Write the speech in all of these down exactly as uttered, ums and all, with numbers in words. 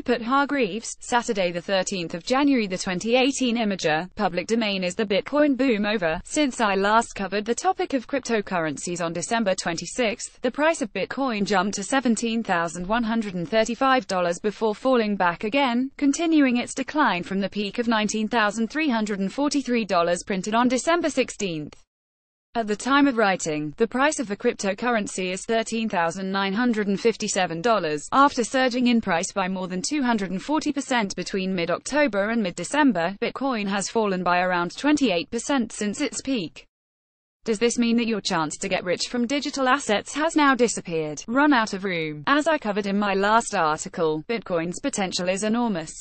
Rupert Hargreaves, Saturday the thirteenth of January twenty eighteen. Imager, public domain. Is the Bitcoin boom over? Since I last covered the topic of cryptocurrencies on December twenty-sixth, the price of Bitcoin jumped to seventeen thousand one hundred thirty-five dollars before falling back again, continuing its decline from the peak of nineteen thousand three hundred forty-three dollars printed on December sixteenth. At the time of writing, the price of a cryptocurrency is thirteen thousand nine hundred fifty-seven dollars, after surging in price by more than two hundred forty percent between mid-October and mid-December. Bitcoin has fallen by around twenty-eight percent since its peak. Does this mean that your chance to get rich from digital assets has now disappeared, run out of room? As I covered in my last article, Bitcoin's potential is enormous.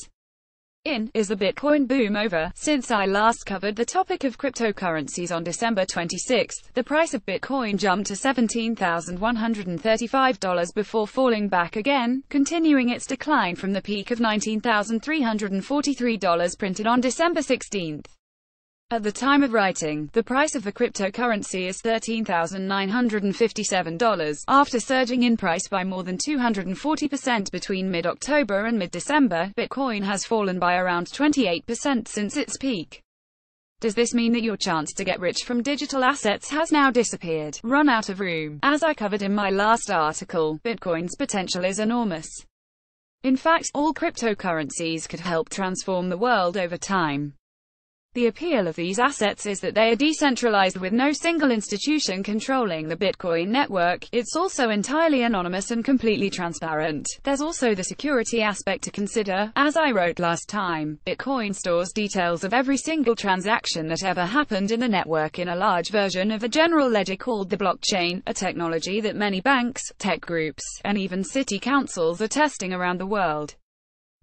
In, is the Bitcoin boom over? Since I last covered the topic of cryptocurrencies on December twenty-sixth, the price of Bitcoin jumped to seventeen thousand one hundred thirty-five dollars before falling back again, continuing its decline from the peak of nineteen thousand three hundred forty-three dollars printed on December sixteenth. At the time of writing, the price of a cryptocurrency is thirteen thousand nine hundred fifty-seven dollars, after surging in price by more than two hundred forty percent between mid-October and mid-December. Bitcoin has fallen by around twenty-eight percent since its peak. Does this mean that your chance to get rich from digital assets has now disappeared, run out of room? As I covered in my last article, Bitcoin's potential is enormous. In fact, all cryptocurrencies could help transform the world over time. The appeal of these assets is that they are decentralized, with no single institution controlling the Bitcoin network. It's also entirely anonymous and completely transparent. There's also the security aspect to consider. As I wrote last time, Bitcoin stores details of every single transaction that ever happened in the network in a large version of a general ledger called the blockchain, a technology that many banks, tech groups, and even city councils are testing around the world.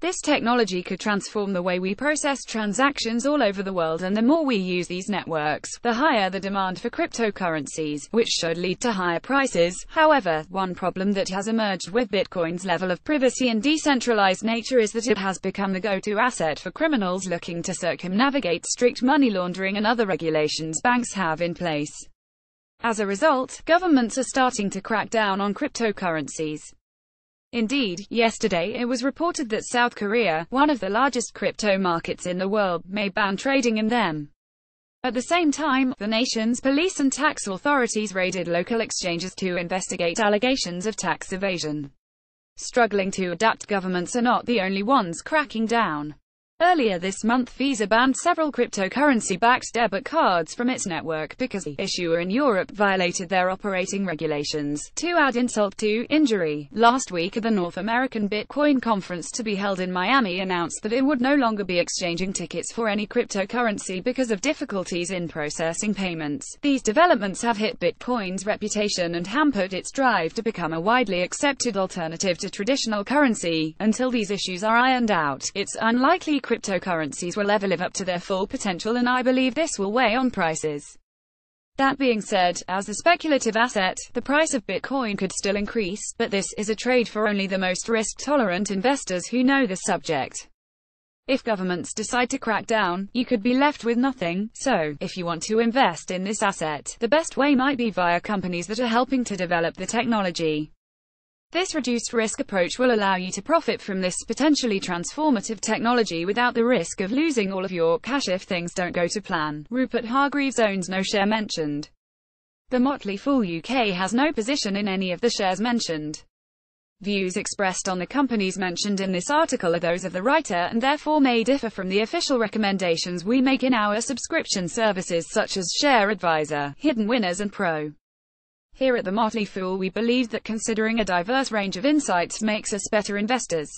This technology could transform the way we process transactions all over the world, and the more we use these networks, the higher the demand for cryptocurrencies, which should lead to higher prices. However, one problem that has emerged with Bitcoin's level of privacy and decentralized nature is that it has become the go-to asset for criminals looking to circumnavigate strict money laundering and other regulations banks have in place. As a result, governments are starting to crack down on cryptocurrencies. Indeed, yesterday it was reported that South Korea, one of the largest crypto markets in the world, may ban trading in them. At the same time, the nation's police and tax authorities raided local exchanges to investigate allegations of tax evasion. Struggling to adapt, governments are not the only ones cracking down. Earlier this month, Visa banned several cryptocurrency-backed debit cards from its network because the issuer in Europe violated their operating regulations. To add insult to injury, last week the North American Bitcoin conference to be held in Miami announced that it would no longer be exchanging tickets for any cryptocurrency because of difficulties in processing payments. These developments have hit Bitcoin's reputation and hampered its drive to become a widely accepted alternative to traditional currency. Until these issues are ironed out, it's unlikely cryptocurrencies will ever live up to their full potential, and I believe this will weigh on prices. That being said, as a speculative asset, the price of Bitcoin could still increase, but this is a trade for only the most risk-tolerant investors who know the subject. If governments decide to crack down, you could be left with nothing. So, if you want to invest in this asset, the best way might be via companies that are helping to develop the technology. This reduced risk approach will allow you to profit from this potentially transformative technology without the risk of losing all of your cash if things don't go to plan. Rupert Hargreaves owns no share mentioned. The Motley Fool U K has no position in any of the shares mentioned. Views expressed on the companies mentioned in this article are those of the writer, and therefore may differ from the official recommendations we make in our subscription services such as Share Advisor, Hidden Winners and Pro. Here at The Motley Fool, we believe that considering a diverse range of insights makes us better investors.